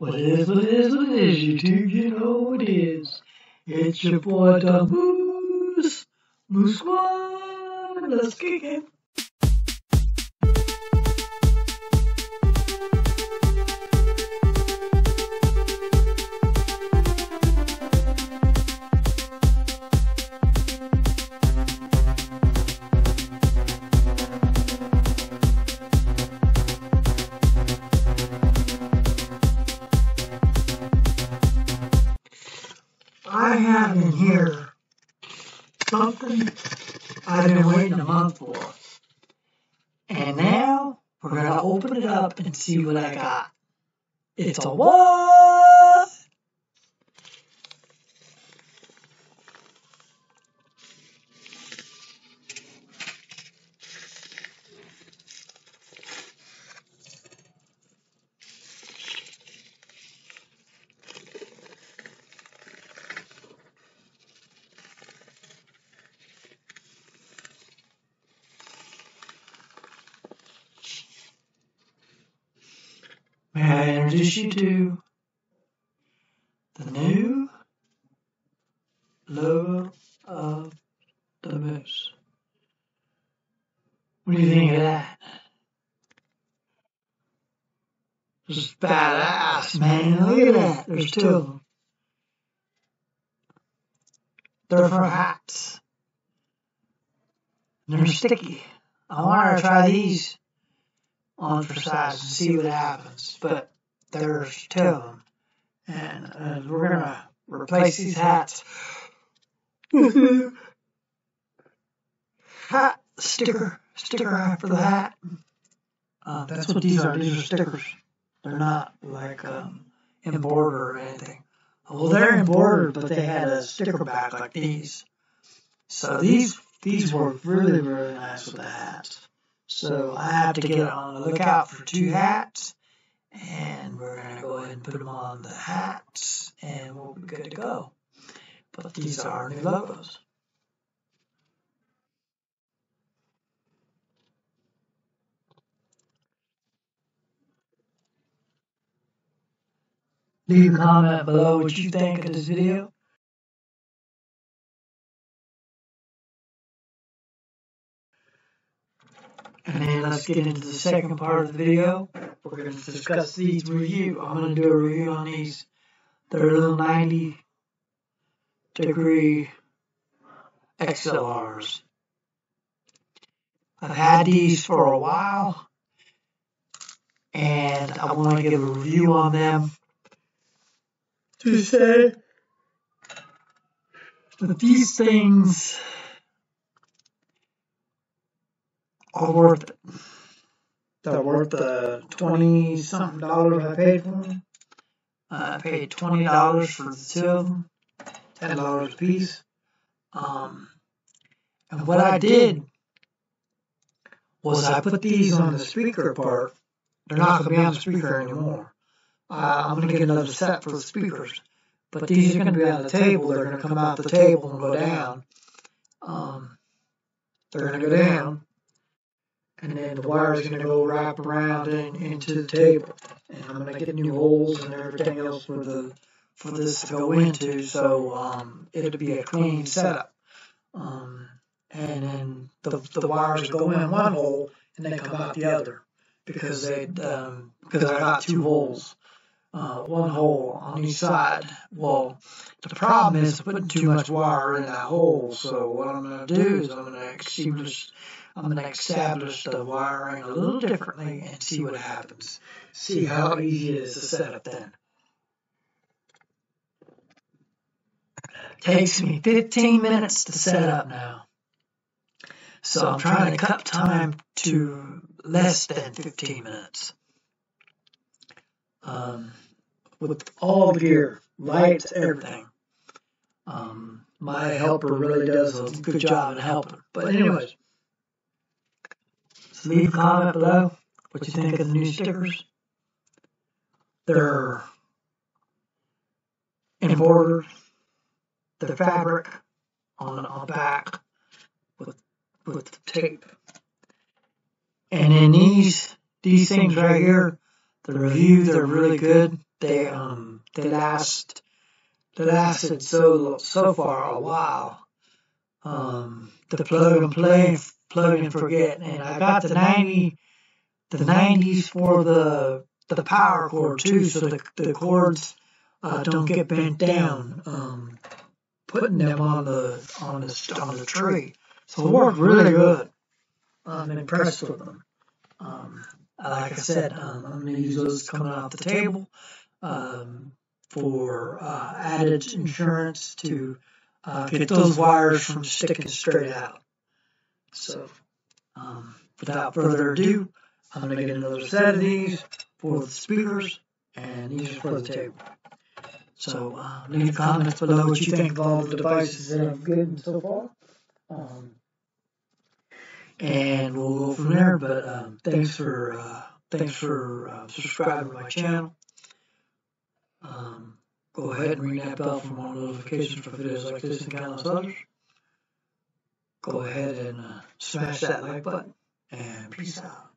What it is, YouTube, you know what it is. It's your boy, the Moose. Moose Squad, let's kick it. I have in here something I've been waiting a month for. And now we're going to open it up and see what I got. It's a what? May I introduce you to the new logo of the Moose. What do you think of that? This is badass, man. Look at that. There's two of them. They're for hats. They're sticky. I want to try these on for size and see what happens, but there's two of them, and we're gonna replace these hats with hat sticker for the hat. That's what these are. These are stickers. They're not like embroidered or anything. Well, they're embroidered, but they had a sticker back like these. So these work really, really nice with the hats. So I have to get on the lookout for two hats, and we're going to go ahead and put them on the hats, and we'll be good to go. But these are our new logos. Leave a comment below what you think of this video. And then let's get into the second part of the video. We're going to discuss these review. I'm going to do a review on these. They're little 90-degree XLRs. I've had these for a while, and I want to give a review on them to say that these things are worth it. They're worth the $20-something I paid for them. I paid $20 for the two of them, $10 a piece. And what I did was I put these on the speaker part. They're not going to be on the speaker anymore. I'm going to get another set for the speakers. But these are going to be on the table. They're going to come out the table and go down. They're going to go down. And then the wire is going to go wrap around and into the table. And I'm going to get new holes and everything else for this to go into. So it'll be a clean setup. And then the wires go in one hole and they come out the other, because I got two holes, one hole on each side. Well, the problem is putting too much wire in that hole. So what I'm going to do is I'm going to establish the wiring a little differently and see what happens. See how easy it is to set up then. Takes me 15 minutes to set up now. So I'm trying to cut time to less than 15 minutes. With all the gear, lights, everything. My helper really does a good job in helping. But anyways, leave a comment below what you think of the new stickers. They're embroidered, the fabric on back with tape. And then these things right here, the reviews are really good. they lasted so far a while. The plug and play, plug and forget, and I got the 90s for the power cord too, so the cords don't get bent down putting them on the tree. So it worked really good. I'm impressed with them. Like I said, I'm going to use those coming off the table for added insurance to get those wires from sticking straight out. So without further ado, I'm going to get another set of these for the speakers, and these are for the table. So leave comments below what you think of all the devices that I've gotten so far. And we'll go from there, but thanks for subscribing to my channel. Go ahead and ring that bell for more notifications for videos like this and countless others. Go ahead and smash that like button, and peace out.